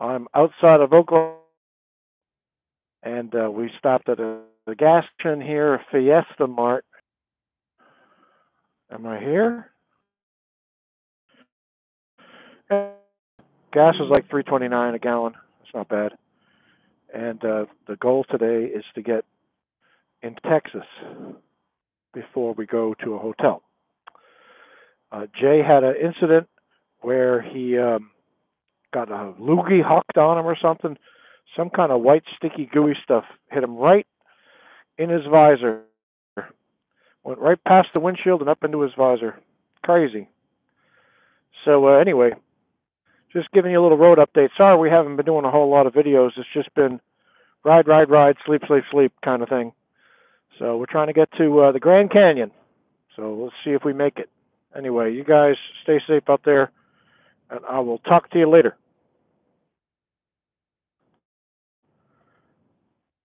I'm outside of Oklahoma, and we stopped at a gas station here, Fiesta Mart. Am I here? Gas is like $3.29 a gallon. It's not bad. And the goal today is to get in Texas before we go to a hotel. Jay had an incident where he got a loogie hucked on him or something. Some kind of white, sticky, gooey stuff hit him right in his visor. Went right past the windshield and up into his visor. Crazy. So anyway, just giving you a little road update. Sorry we haven't been doing a whole lot of videos. It's just been ride, ride, ride, sleep, sleep, sleep kind of thing. So we're trying to get to the Grand Canyon. So let's see if we make it. Anyway, you guys stay safe out there, and I will talk to you later.